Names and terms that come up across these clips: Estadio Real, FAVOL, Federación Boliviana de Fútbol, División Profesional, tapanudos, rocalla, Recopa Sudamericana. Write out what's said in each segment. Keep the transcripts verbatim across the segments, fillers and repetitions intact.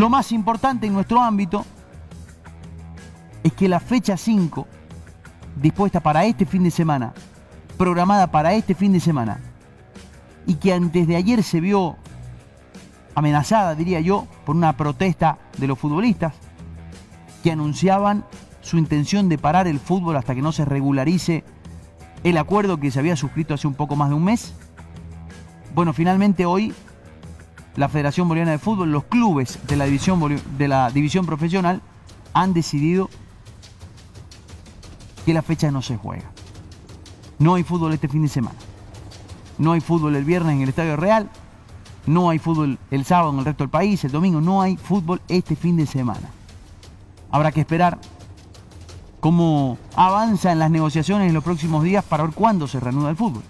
Lo más importante en nuestro ámbito es que la fecha cinco, dispuesta para este fin de semana, programada para este fin de semana, y que antes de ayer se vio amenazada, diría yo, por una protesta de los futbolistas que anunciaban su intención de parar el fútbol hasta que no se regularice el acuerdo que se había suscrito hace un poco más de un mes. Bueno, finalmente hoy la Federación Boliviana de Fútbol, los clubes de la División, de la división Profesional han decidido que la fecha no se juega. No hay fútbol este fin de semana. No hay fútbol el viernes en el Estadio Real. No hay fútbol el sábado en el resto del país. El domingo no hay fútbol este fin de semana. Habrá que esperar cómo avanzan las negociaciones en los próximos días para ver cuándo se reanuda el fútbol.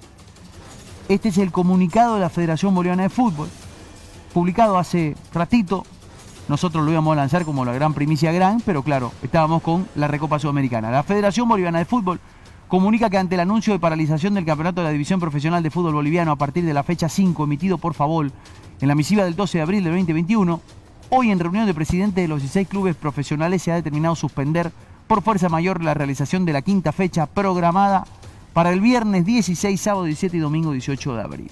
Este es el comunicado de la Federación Boliviana de Fútbol, publicado hace ratito. Nosotros lo íbamos a lanzar como la gran primicia gran, pero claro, estábamos con la Recopa Sudamericana. La Federación Boliviana de Fútbol comunica que ante el anuncio de paralización del campeonato de la División Profesional de Fútbol Boliviano a partir de la fecha cinco, emitido por FAVOL en la misiva del doce de abril del dos mil veintiuno, hoy en reunión de presidentes de los dieciséis clubes profesionales se ha determinado suspender por fuerza mayor la realización de la quinta fecha programada para el viernes dieciséis, sábado diecisiete y domingo dieciocho de abril.